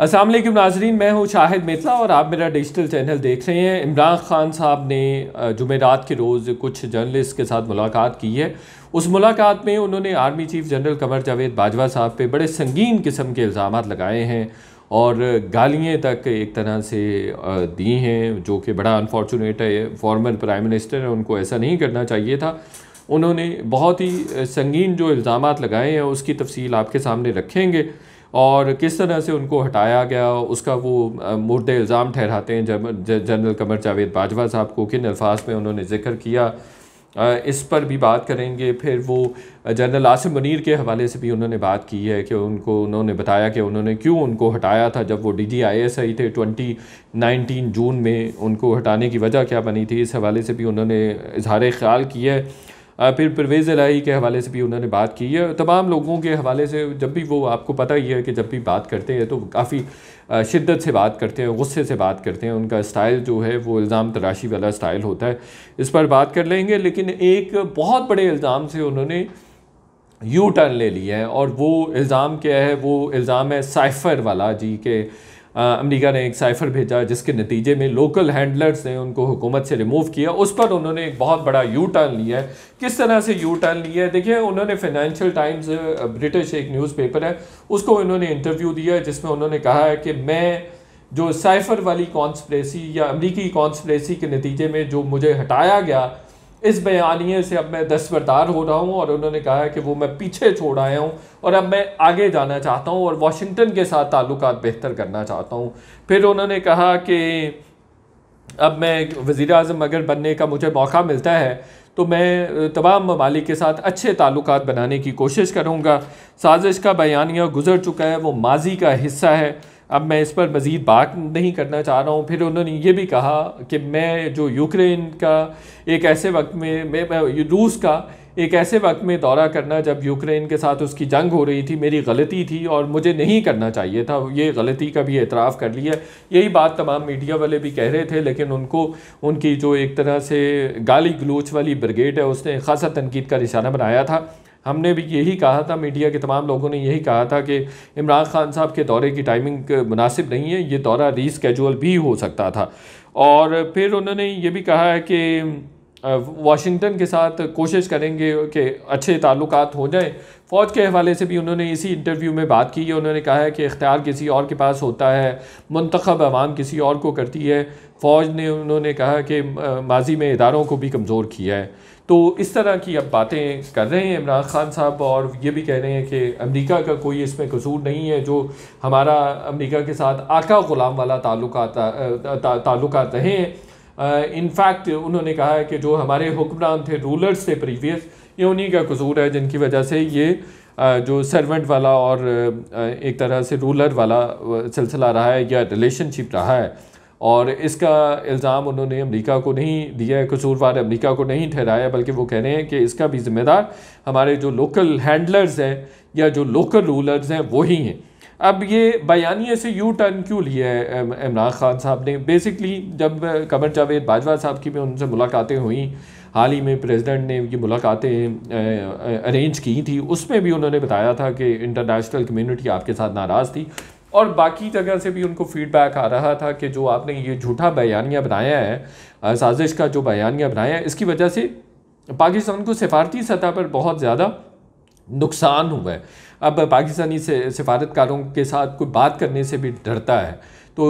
अस्सलाम वालेकुम नाजरीन, मैं हूँ शाहिद मितला और आप मेरा डिजिटल चैनल देख रहे हैं। इमरान खान साहब ने जुमेरात के रोज़ कुछ जर्नलिस्ट के साथ मुलाकात की है। उस मुलाकात में उन्होंने army chief general Qamar Javed Bajwa साहब पे बड़े संगीन किस्म के इल्ज़ाम लगाए हैं और गालियाँ तक एक तरह से दी हैं, जो कि बड़ा अनफॉर्चुनेट है। फॉर्मर प्राइम मिनिस्टर हैं, उनको ऐसा नहीं करना चाहिए था। उन्होंने बहुत ही संगीन जो इल्ज़ाम लगाए हैं उसकी तफसील आपके सामने रखेंगे और किस तरह से उनको हटाया गया उसका वो मुर्दे इल्ज़ाम ठहराते हैं। जनरल कमर जावेद बाजवा साहब को किन अल्फाज में उन्होंने ज़िक्र किया इस पर भी बात करेंगे। फिर वो जनरल आसिम मुनीर के हवाले से भी उन्होंने बात की है कि उन्होंने बताया कि उन्होंने क्यों उनको हटाया था जब वो DG ISI थे। 2019 जून में उनको हटाने की वजह क्या बनी थी, इस हवाले से भी उन्होंने इजहार ख्याल किया है। फिर परवेज़ इलाही के हवाले से भी उन्होंने बात की है। तमाम लोगों के हवाले से जब भी वो, आपको पता ही है कि जब भी बात करते हैं तो काफ़ी शिद्दत से बात करते हैं, गुस्से से बात करते हैं। उनका स्टाइल जो है वो इल्ज़ाम तराशी वाला स्टाइल होता है। इस पर बात कर लेंगे, लेकिन एक बहुत बड़े इल्ज़ाम से उन्होंने यू टर्न ले लिया है और वो इल्ज़ाम क्या है? वो इल्ज़ाम है साइफ़र वाला जी के अमेरिका ने एक साइफ़र भेजा जिसके नतीजे में लोकल हैंडलर्स ने उनको हुकूमत से रिमूव किया। उस पर उन्होंने एक बहुत बड़ा यू टर्न लिया है। किस तरह से यू टर्न लिया है देखिए। उन्होंने फ़ाइनेंशियल टाइम्स, ब्रिटिश एक न्यूज़पेपर है, उसको उन्होंने इंटरव्यू दिया जिसमें उन्होंने कहा है कि मैं जो साइफ़र वाली कॉन्स्पिरेसी या अमरीकी कॉन्स्पिरेसी के नतीजे में जो मुझे हटाया गया, इस बयानिए से अब मैं दस्तबरदार हो रहा हूँ और उन्होंने कहा है कि वो मैं पीछे छोड़ आया हूँ और अब मैं आगे जाना चाहता हूँ और वाशिंगटन के साथ ताल्लुकात बेहतर करना चाहता हूँ। फिर उन्होंने कहा कि अब मैं वज़ीर-ए-आज़म अगर बनने का मुझे मौका मिलता है तो मैं तमाम ममालिक के साथ अच्छे ताल्लुकात बनाने की कोशिश करूँगा। साजिश का बयानिया गुजर चुका है, वो माजी का हिस्सा है, अब मैं इस पर मज़ीद बात नहीं करना चाह रहा हूँ। फिर उन्होंने ये भी कहा कि मैं जो यूक्रेन का एक ऐसे वक्त में रूस का एक ऐसे वक्त में दौरा करना जब यूक्रेन के साथ उसकी जंग हो रही थी, मेरी गलती थी और मुझे नहीं करना चाहिए था। ये गलती का भी एतराफ़ कर लिया। यही बात तमाम मीडिया वाले भी कह रहे थे, लेकिन उनको उनकी जो एक तरह से गाली गलूच वाली ब्रिगेड है उसने ख़ासा तनकीद का निशाना बनाया था। हमने भी यही कहा था, मीडिया के तमाम लोगों ने यही कहा था कि इमरान खान साहब के दौरे की टाइमिंग मुनासिब नहीं है, ये दौरा रीस्केड्यूल भी हो सकता था। और फिर उन्होंने ये भी कहा है कि वाशिंगटन के साथ कोशिश करेंगे कि अच्छे ताल्लुकात हो जाएं। फ़ौज के हवाले से भी उन्होंने इसी इंटरव्यू में बात की है। उन्होंने कहा है कि इख्तियार किसी और के पास होता है, मुंतखब आवाम किसी और को करती है। फ़ौज ने, उन्होंने कहा कि माजी में इदारों को भी कमज़ोर किया है। तो इस तरह की अब बातें कर रहे हैं इमरान खान साहब और ये भी कह रहे हैं कि अमेरिका का कोई इसमें कसूर नहीं है, जो हमारा अमेरिका के साथ आका ग़ुलाम वाला ताल्लुकात रहे हैं। इनफैक्ट उन्होंने कहा है कि जो हमारे हुक्मरान थे, रूलर्स थे प्रीवियस, ये उन्हीं का कसूर है जिनकी वजह से ये जो सर्वेंट वाला और एक तरह से रूलर वाला सिलसिला रहा है या रिलेशनशिप रहा है। और इसका इल्ज़ाम उन्होंने अमेरिका को नहीं दिया है, कसूरवार अमेरिका को नहीं ठहराया, बल्कि वो कह रहे हैं कि इसका भी ज़िम्मेदार हमारे जो लोकल हैंडलर्स हैं या जो लोकल रूलर्स हैं वही हैं। अब ये बयानिए से यू टर्न क्यों लिया है इमरान खान साहब ने? बेसिकली जब कमर जावेद बाजवा साहब की भी उनसे मुलाकातें हुई, हाल ही में प्रेसिडेंट ने ये मुलाकातें अरेंज की थी, उसमें भी उन्होंने बताया था कि इंटरनेशनल कम्युनिटी आपके साथ नाराज़ थी और बाकी जगह से भी उनको फीडबैक आ रहा था कि जो आपने ये झूठा बयानिया बनाया है, साजिश का जो बयानिया बनाया है, इसकी वजह से पाकिस्तान को सिफारती सतह पर बहुत ज़्यादा नुकसान हुआ है। अब पाकिस्तानी सिफारतकारों के साथ कोई बात करने से भी डरता है। तो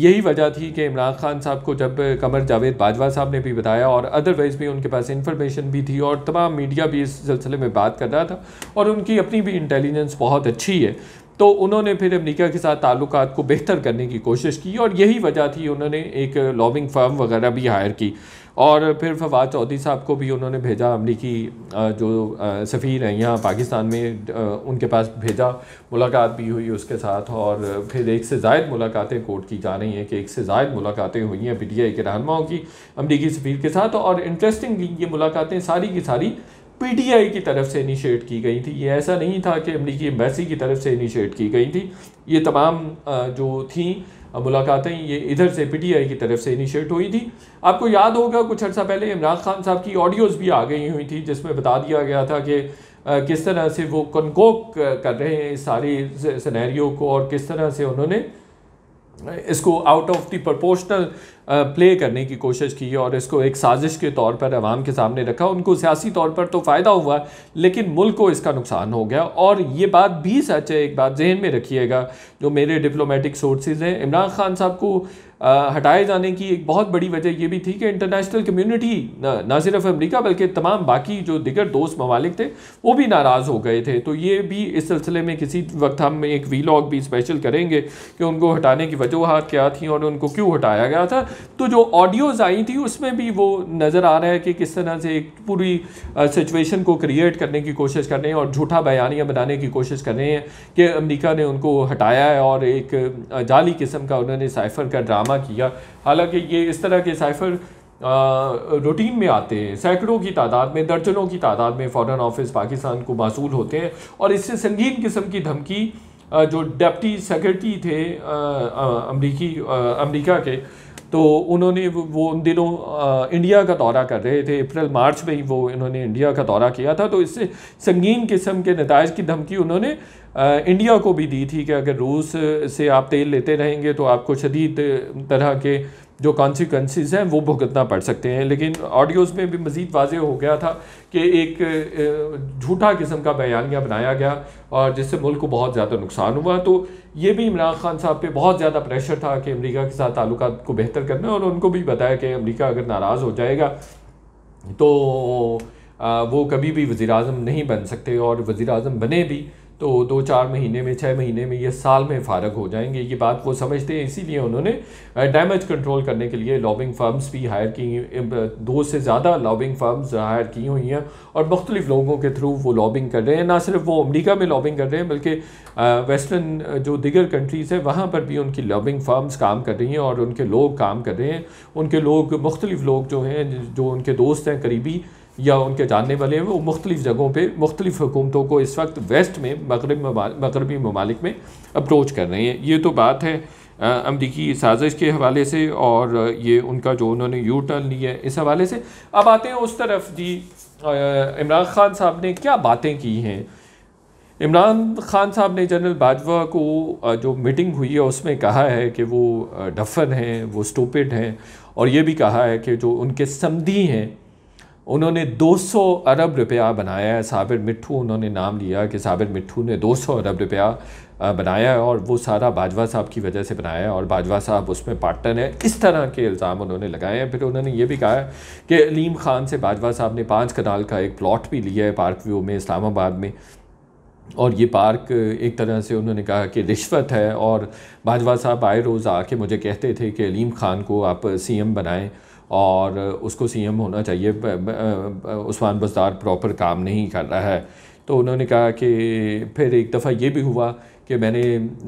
यही वजह थी कि इमरान खान साहब को जब कमर जावेद बाजवा साहब ने भी बताया और अदरवाइज़ भी उनके पास इंफॉर्मेशन भी थी और तमाम मीडिया भी इस सिलसिले में बात कर रहा था और उनकी अपनी भी इंटेलिजेंस बहुत अच्छी है। तो उन्होंने फिर अमेरिका के साथ ताल्लुकात को बेहतर करने की कोशिश की और यही वजह थी उन्होंने एक लॉबिंग फर्म वगैरह भी हायर की। और फिर फवाद चौधरी साहब को भी उन्होंने भेजा, अमरीकी जो सफ़ीर हैं यहाँ पाकिस्तान में, उनके पास भेजा, मुलाकात भी हुई उसके साथ। और फिर एक से ज़ायद मुलाकातें कोर्ट की जा रही हैं कि एक से ज़ायद मुलाकातें हुई हैं PTI के रहनुमाओं की अमरीकी सफ़ीर के साथ। और इंटरेस्टिंगली ये मुलाकातें सारी की सारी PTI की तरफ से इनिशिएट की गई थी। ये ऐसा नहीं था कि अमरीकी एम्बेसी की तरफ से इनिशिएट की गई थी। ये तमाम जो थी मुलाकातें, ये इधर से PTI की तरफ से इनिशिएट हुई थी। आपको याद होगा कुछ अर्सा पहले इमरान खान साहब की ऑडियोज़ भी आ गई हुई थी जिसमें बता दिया गया था कि किस तरह से वो कनकोक कर रहे हैं इस सारी सिनेरियो को और किस तरह से उन्होंने इसको out of the proportional play करने की कोशिश की और इसको एक साजिश के तौर पर आवाम के सामने रखा। उनको सियासी तौर पर तो फ़ायदा हुआ लेकिन मुल्क को इसका नुकसान हो गया। और ये बात भी सच है, एक बात जहन में रखिएगा, जो मेरे डिप्लोमेटिक सोर्सेज हैं, इमरान खान साहब को हटाए जाने की एक बहुत बड़ी वजह यह भी थी कि इंटरनेशनल कम्यूनिटी ना सिर्फ अमेरिका बल्कि तमाम बाकी जो दिगर दोस्त ममालिक थे वो भी नाराज़ हो गए थे। तो ये भी इस सिलसिले में किसी वक्त हम एक वीलॉग भी स्पेशल करेंगे कि उनको हटाने की वजूहात क्या थी और उनको क्यों हटाया गया था। तो जो ऑडियोज़ आई थी उसमें भी वो नज़र आ रहा है कि किस तरह से एक पूरी सिचुएशन को क्रिएट करने की कोशिश कर रहे हैं और झूठा बयानियाँ बनाने की कोशिश कर रहे हैं कि अमेरिका ने उनको हटाया है और एक जाली किस्म का उन्होंने साइफर का ड्रामा किया। हालांकि ये इस तरह के साइफर रूटीन में आते हैं, सैकड़ों की तादाद में, दर्जनों की तादाद में फॉरेन ऑफिस पाकिस्तान को मासूल होते हैं और इससे संगीन किस्म की धमकी जो डिप्टी सेक्रेटरी थे अमेरिका के, तो उन्होंने वो उन दिनों इंडिया का दौरा कर रहे थे, अप्रैल मार्च में ही वो इन्होंने इंडिया का दौरा किया था, तो इससे संगीन किस्म के नताइज की धमकी उन्होंने इंडिया को भी दी थी कि अगर रूस से आप तेल लेते रहेंगे तो आपको शदीद तरह के जो कॉन्सिक्वेंसेस हैं वो भुगतना पड़ सकते हैं। लेकिन ऑडियोज़ में भी मज़ीद वाज़े हो गया था कि एक झूठा किस्म का बयानिया बनाया गया और जिससे मुल्क को बहुत ज़्यादा नुकसान हुआ। तो ये भी इमरान खान साहब पे बहुत ज़्यादा प्रेशर था कि अमेरिका के साथ ताल्लुकात को बेहतर करना और उनको भी बताया कि अमेरिका अगर नाराज़ हो जाएगा तो वो कभी भी वज़ीर-ए-आज़म नहीं बन सकते और वज़ीर-ए-आज़म बने भी तो 2-4 महीने में, 6 महीने में, ये साल में फारग हो जाएंगे। ये बात वो समझते हैं, इसीलिए उन्होंने डैमेज कंट्रोल करने के लिए लॉबिंग फर्म्स भी हायर की, 2 से ज़्यादा लॉबिंग फर्म्स हायर की हुई हैं और मुख्तलिफ लोगों के थ्रू वो लॉबिंग कर रहे हैं। ना सिर्फ वो अमेरिका में लॉबिंग कर रहे हैं बल्कि वेस्टर्न जो दिगर कंट्रीज़ हैं वहाँ पर भी उनकी लॉबिंग फर्म्स काम कर रही हैं और उनके लोग काम कर रहे हैं। उनके लोग, मुख्तलिफ लोग जो हैं, जो उनके दोस्त हैं करीबी या उनके जानने वाले हैं, वो मुख्तलिफ जगहों पर मुख्तलिफ हुकूमतों को इस वक्त वेस्ट में, मगरबी ममालिक में अप्रोच कर रहे हैं। ये तो बात है अमरीकी साजिश के हवाले से और ये उनका जो उन्होंने यू टर्न लिया है इस हवाले से। अब आते हैं उस तरफ जी, इमरान खान साहब ने क्या बातें की हैं। इमरान खान साहब ने जनरल बाजवा को जो मीटिंग हुई है उसमें कहा है कि वो डफन हैं, वो स्टूपिड हैं और ये भी कहा है कि जो उनके समधी हैं उन्होंने 200 अरब रुपया बनाया है। साबिर मिठू, उन्होंने नाम लिया कि साबिर मिठू ने 200 अरब रुपया बनाया है और वो सारा बाजवा साहब की वजह से बनाया है और बाजवा साहब उसमें पार्टनर है। इस तरह के इल्ज़ाम उन्होंने लगाए हैं। फिर उन्होंने ये भी कहा है कि अलीम खान से बाजवा साहब ने 5 कनाल का एक प्लॉट भी लिया है पार्क व्यू में, इस्लामाबाद में, और ये पार्क एक तरह से उन्होंने कहा कि रिश्वत है और बाजवा साहब आए रोज़ आके मुझे कहते थे कि अलीम खान को आप CM बनाएं और उसको CM होना चाहिए, उस्मान बुज़दार प्रॉपर काम नहीं कर रहा है। तो उन्होंने कहा कि फिर एक दफ़ा ये भी हुआ कि मैंने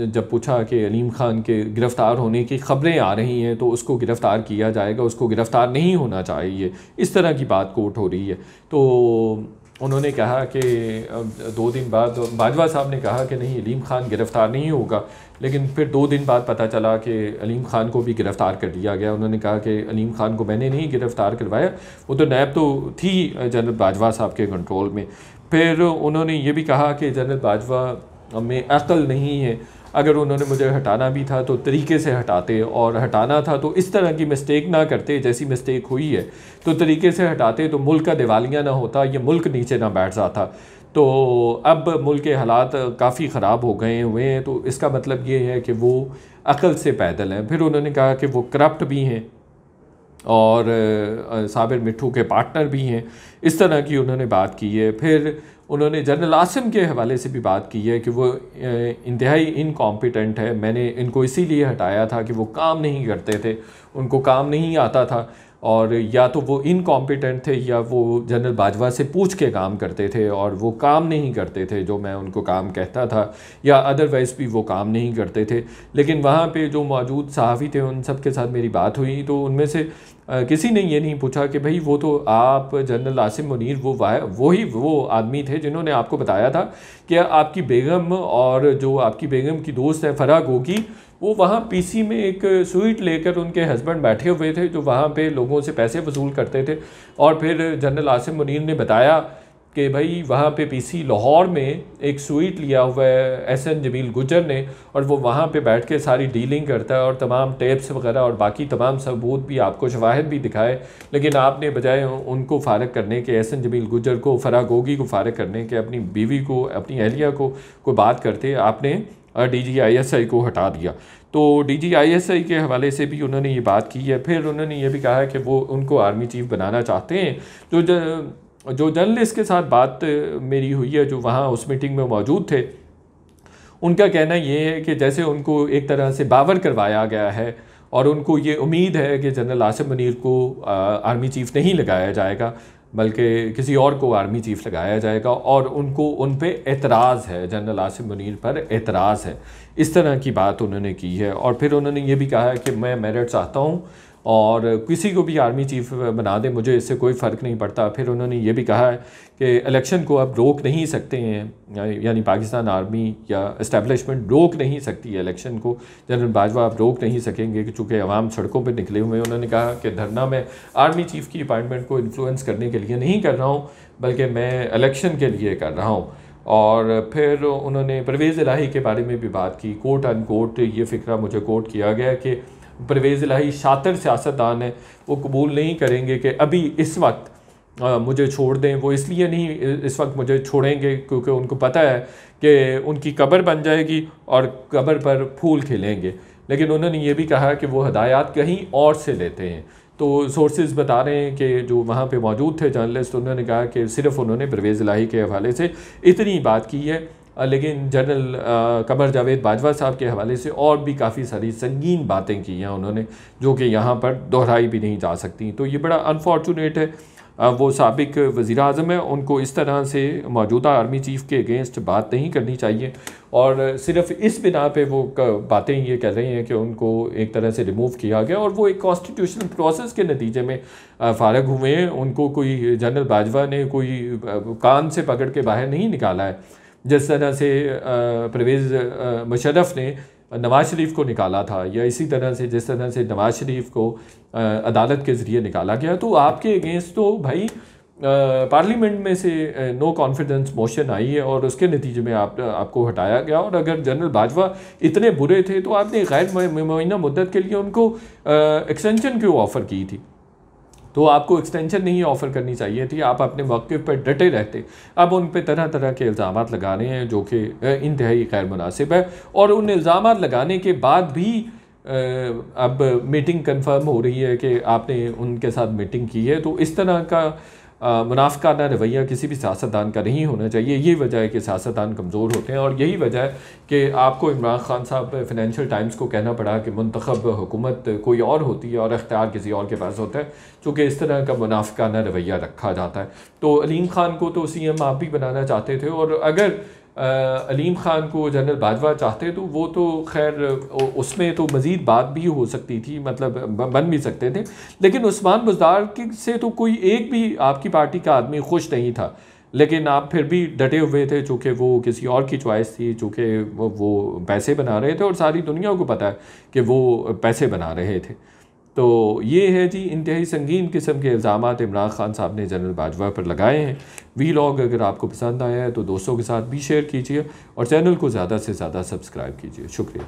जब पूछा कि अलीम खान के गिरफ़्तार होने की ख़बरें आ रही हैं तो उसको गिरफ़्तार किया जाएगा, उसको गिरफ़्तार नहीं होना चाहिए, इस तरह की बात कोट हो रही है। तो उन्होंने कहा कि 2 दिन बाद बाजवा साहब ने कहा कि नहीं, अलीम खान गिरफ़्तार नहीं होगा, लेकिन फिर 2 दिन बाद पता चला कि अलीम खान को भी गिरफ़्तार कर लिया गया। उन्होंने कहा कि अलीम खान को मैंने नहीं गिरफ़्तार करवाया, वो तो नैब तो थी जनरल बाजवा साहब के कंट्रोल में। फिर उन्होंने ये भी कहा कि जनरल बाजवा में अक्ल नहीं है, अगर उन्होंने मुझे हटाना भी था तो तरीके से हटाते और हटाना था तो इस तरह की मिस्टेक ना करते जैसी मिस्टेक हुई है, तो तरीके से हटाते तो मुल्क का दिवालिया ना होता, ये मुल्क नीचे ना बैठ जाता। तो अब मुल्क के हालात काफ़ी ख़राब हो गए हुए हैं, तो इसका मतलब ये है कि वो अकल से पैदल हैं। फिर उन्होंने कहा कि वो करप्ट भी हैं और साबिर मिठू के पार्टनर भी हैं, इस तरह की उन्होंने बात की है। फिर उन्होंने जनरल आसिम के हवाले से भी बात की है कि वो इंतहाई इनकॉम्पिटेंट है, मैंने इनको इसीलिए हटाया था कि वो काम नहीं करते थे, उनको काम नहीं आता था और या तो वो इनकॉम्पिटेंट थे या वो जनरल बाजवा से पूछ के काम करते थे और वो काम नहीं करते थे जो मैं उनको काम कहता था, या अदरवाइज़ भी वो काम नहीं करते थे। लेकिन वहाँ पे जो मौजूद सहाफ़ी थे उन सब के साथ मेरी बात हुई तो उनमें से किसी ने ये नहीं पूछा कि भाई वो तो आप जनरल आसिम मुनीर वो आदमी थे जिन्होंने आपको बताया था कि आपकी बेगम और जो आपकी बेगम की दोस्त है फराह गोगी, वो वहाँ PC में एक स्वीट लेकर उनके हस्बैंड बैठे हुए थे जो वहाँ पे लोगों से पैसे वसूल करते थे और फिर जनरल आसिम मुनीर ने बताया कि भाई वहाँ पे पीसी लाहौर में एक सूट लिया हुआ है एसएन जमील गुज्जर ने, और वो वहाँ पे बैठ के सारी डीलिंग करता है और तमाम टेप्स वगैरह और बाकी तमाम सबूत भी आपको शवाहिद भी दिखाए, लेकिन आपने बजाय उनको फारग करने के, एसएन जमील गुज्जर को, फराह गोगी को फारग करने के, अपनी बीवी को, अपनी अहलिया को कोई बात करते, आपने DG ISI को हटा दिया। तो DG ISI के हवाले से भी उन्होंने ये बात की है। फिर उन्होंने ये भी कहा है कि वो उनको आर्मी चीफ बनाना चाहते हैं। जो जर्नलिस्ट के साथ बात मेरी हुई है, जो वहाँ उस मीटिंग में मौजूद थे, उनका कहना ये है कि जैसे उनको एक तरह से बावर करवाया गया है और उनको ये उम्मीद है कि जनरल आसिम मुनीर को आर्मी चीफ नहीं लगाया जाएगा बल्कि किसी और को आर्मी चीफ लगाया जाएगा, और उनको उन पे एतराज़ है, जनरल आसिम मुनीर पर एतराज़ है। इस तरह की बात उन्होंने की है। और फिर उन्होंने ये भी कहा है कि मैं मेरिट चाहता हूँ और किसी को भी आर्मी चीफ बना दे, मुझे इससे कोई फ़र्क नहीं पड़ता। फिर उन्होंने ये भी कहा है कि इलेक्शन को अब रोक नहीं सकते हैं, यानी पाकिस्तान आर्मी या इस्टेब्लिशमेंट रोक नहीं सकती है इलेक्शन को, जनरल बाजवा आप रोक नहीं सकेंगे चूँकि अवाम सड़कों पर निकले हुए हैं। उन्होंने कहा कि धरना मैं आर्मी चीफ की अपॉइंटमेंट को इन्फ्लुएंस करने के लिए नहीं कर रहा हूँ बल्कि मैं इलेक्शन के लिए कर रहा हूँ। और फिर उन्होंने परवेज़ इलाही के बारे में भी बात की। कोट अन कोट ये फ़िक्रा मुझे कोट किया गया कि परवेज़ इलाही शातिर सियासतदान है, वो कबूल नहीं करेंगे कि अभी इस वक्त मुझे छोड़ दें। वो इसलिए नहीं इस वक्त मुझे छोड़ेंगे क्योंकि उनको पता है कि उनकी कब्र बन जाएगी और कब्र पर फूल खिलेंगे, लेकिन उन्होंने ये भी कहा कि वो हदायत कहीं और से लेते हैं। तो सोर्सेज बता रहे हैं कि जो वहाँ पे मौजूद थे जर्नलिस्ट, उन्होंने कहा कि सिर्फ उन्होंने परवेज़ इलाही के हवाले से इतनी बात की है, लेकिन जनरल कमर जावेद बाजवा साहब के हवाले से और भी काफ़ी सारी संगीन बातें की हैं उन्होंने, जो कि यहाँ पर दोहराई भी नहीं जा सकती। तो ये बड़ा अनफॉर्चुनेट है। वो साबिक वज़ीर आज़म है, उनको इस तरह से मौजूदा आर्मी चीफ़ के अगेंस्ट बात नहीं करनी चाहिए, और सिर्फ इस बिना पे वो बातें ये कर रही हैं कि उनको एक तरह से रिमूव किया गया और वो एक कॉन्स्टिट्यूशनल प्रोसेस के नतीजे में फारग हुए हैं। उनको कोई जनरल बाजवा ने कोई कान से पकड़ के बाहर नहीं निकाला है, जिस तरह से परवेज़ मुशर्रफ ने नवाज़ शरीफ को निकाला था, या इसी तरह से जिस तरह से नवाज़ शरीफ को अदालत के ज़रिए निकाला गया। तो आपके अगेंस्ट तो भाई पार्लियामेंट में से नो कॉन्फिडेंस मोशन आई है और उसके नतीजे में आपको हटाया गया। और अगर जनरल बाजवा इतने बुरे थे तो आपने गैर मुअय्यना मुद्दत के लिए उनको एक्सटेंशन क्यों ऑफ़र की थी? तो आपको एक्सटेंशन नहीं ऑफ़र करनी चाहिए थी, आप अपने मौक़े पर डटे रहते। अब उन पर तरह तरह के इल्ज़ाम लगा रहे हैं जो कि इंतहाई गैर मुनासिब है, और उन इल्ज़ाम लगाने के बाद भी अब मीटिंग कंफर्म हो रही है कि आपने उनके साथ मीटिंग की है। तो इस तरह का मुनाफिकाना रवैया किसी भी सियासतदान का नहीं होना चाहिए। यही वजह है कि सियासतदान कमज़ोर होते हैं, और यही वजह है कि आपको इमरान खान साहब फिनैंशियल टाइम्स को कहना पड़ा कि मुंतखब हुकूमत कोई और होती है और अख्तियार किसी और के पास होता है, चूँकि इस तरह का मुनाफिकाना रवैया रखा जाता है। तो अलीम खान को तो CM आप भी बनाना चाहते थे, और अगर अलीम ख़ान को जनरल बाजवा चाहते तो वो तो खैर उसमें तो मज़ीद बात भी हो सकती थी, मतलब बन भी सकते थे, लेकिन उस्मान बुज़दार से तो कोई एक भी आपकी पार्टी का आदमी खुश नहीं था, लेकिन आप फिर भी डटे हुए थे चूँकि वो किसी और की चॉइस थी, चूँकि वो पैसे बना रहे थे और सारी दुनिया को पता है कि वो पैसे बना रहे थे। तो ये है जी इंतहाई संगीन किस्म के इल्ज़ाम इमरान ख़ान साहब ने जनरल बाजवा पर लगाए हैं। वीलॉग अगर आपको पसंद आया है तो दोस्तों के साथ भी शेयर कीजिए और चैनल को ज़्यादा से ज़्यादा सब्सक्राइब कीजिए। शुक्रिया।